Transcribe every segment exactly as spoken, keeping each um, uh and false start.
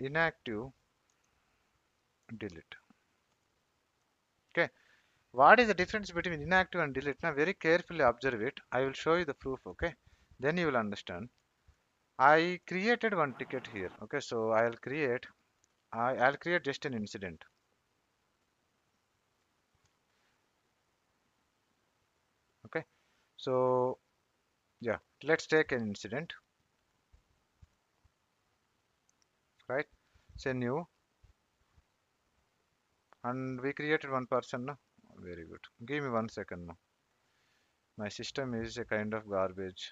inactive, delete. Okay. What is the difference between inactive and delete? Now very carefully observe it. I will show you the proof. Okay. Then you will understand. I created one ticket here. Okay. So I'll create. I, I'll create just an incident. Okay. So yeah. Let's take an incident. Right. Say new. And we created one person. No? Very good. Give me one second now. My system is a kind of garbage.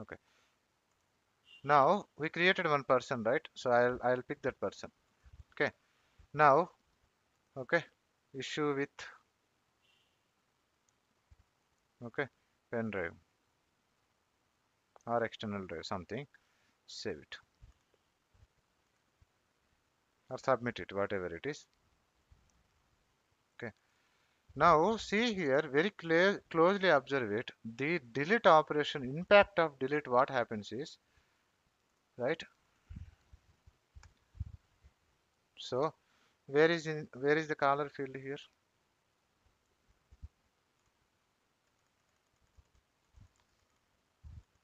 Okay. Now we created one person, right? So I'll I'll pick that person. Okay. Now, okay. Issue with. Okay, pen drive or external drive, something, save it or submit it, whatever it is. Okay, now see here, very clear, closely observe it. The delete operation, impact of delete, what happens is, right? So where is in where is the caller field here?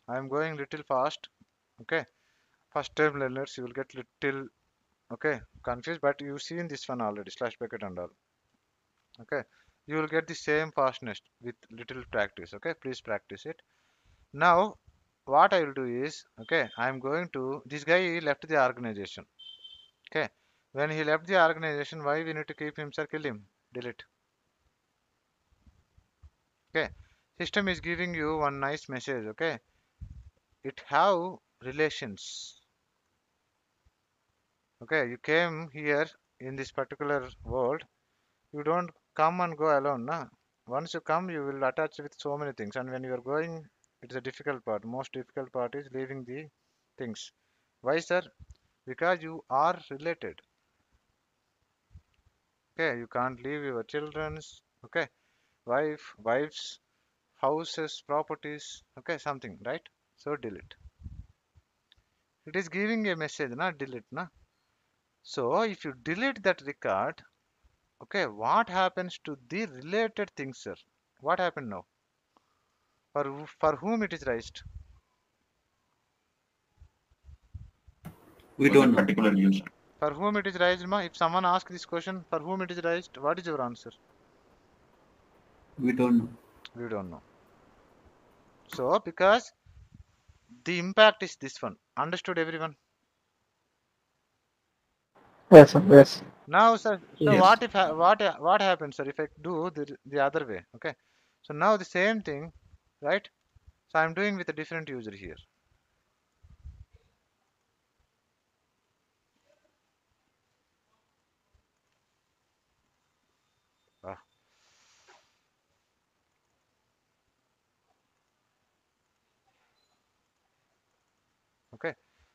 I am going little fast, okay. First time learners, you will get little, okay, confused, but you've seen this one already, slash bracket and all, okay. You will get the same fastness with little practice, okay. Please practice it. Now, what I will do is, okay, I am going to, this guy left the organization, okay. When he left the organization, why we need to keep him, sir? Kill him, delete, okay. System is giving you one nice message, okay. It have relations. Okay, you came here in this particular world. You don't come and go alone. Nah? Once you come, you will attach with so many things. And when you are going, it's a difficult part. Most difficult part is leaving the things. Why, sir? Because you are related. Okay, you can't leave your children's, okay, wife, wives, houses, properties, okay, something, right? So delete. It is giving a message, na, delete, na. So if you delete that record, okay, what happens to the related things, sir? What happened now? For for whom it is raised? We don't particularly use. For whom it is raised, ma? If someone asks this question, for whom it is raised, what is your answer? We don't know. We don't know. So because the impact is this one. Understood, everyone? Yes, sir. Yes. Now, sir, so yes. What if what what happens, sir? If I do the the other way, okay? So now the same thing, right? So I'm doing with a different user here.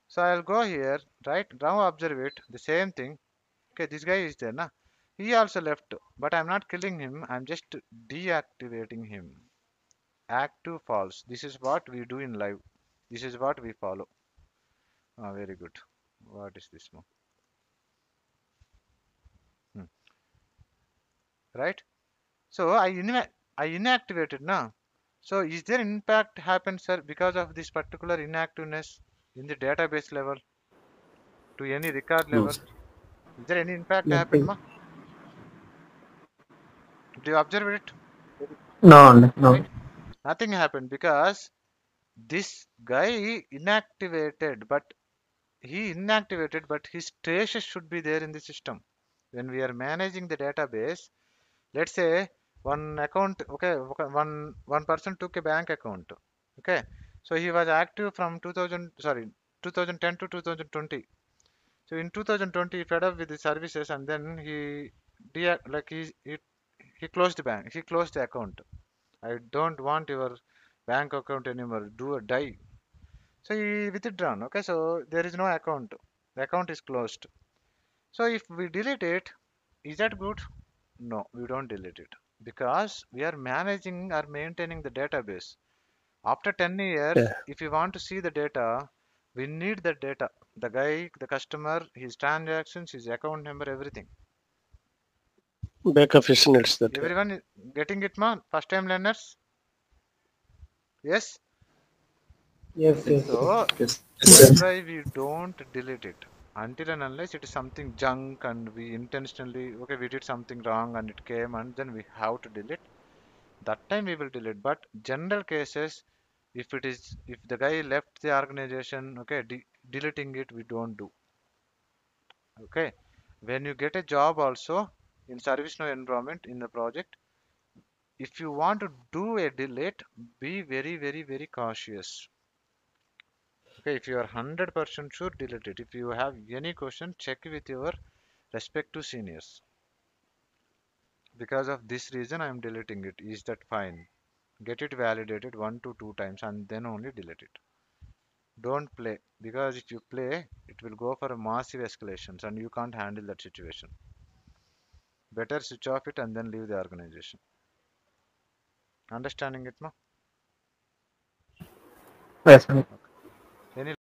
So I'll go here, right? Now observe it, the same thing. Okay, this guy is there, na? He also left, but I'm not killing him. I'm just deactivating him. Active false. This is what we do in live. This is what we follow. Ah, very good. What is this one? Hmm. Right? So I ina I inactivated, na? So is there impact happens, sir, because of this particular inactiveness? In the database level, to any record level, yes. Is there any impact yes. happen, ma? Do you observe it? No, no. Right? Nothing happened because this guy inactivated, but he inactivated, but his traces should be there in the system. When we are managing the database, let's say one account, okay, one one person took a bank account, okay. So he was active from two thousand sorry twenty ten to two thousand twenty. So in two thousand twenty he fed up with the services and then he like he, he he closed the bank. He closed the account. I don't want your bank account anymore. Do or die. So he withdrawn. Okay, so there is no account. The account is closed. So if we delete it, Is that good? No, we don't delete it because we are managing or maintaining the database. After ten years, yeah. If you want to see the data, we need the data. The guy, the customer, his transactions, his account number, everything. Backup is needs that. Everyone is getting it, man? First time learners? Yes? Yes, yes. So, yes. That's why we don't delete it. Until and unless it is something junk and we intentionally, okay, we did something wrong and it came and then we have to delete. That time we will delete. But general cases, if it is, if the guy left the organization, okay, de deleting it, we don't do. Okay. When you get a job also, in ServiceNow environment, in the project, if you want to do a delete, be very, very, very cautious. Okay, if you are one hundred percent sure, delete it. If you have any question, check with your respective seniors. Because of this reason, I am deleting it. Is that fine? Get it validated one to two times and then only delete it. Don't play. Because if you play, it will go for a massive escalations and you can't handle that situation. Better switch off it and then leave the organization. Understanding it, no? Yes, sir. Okay.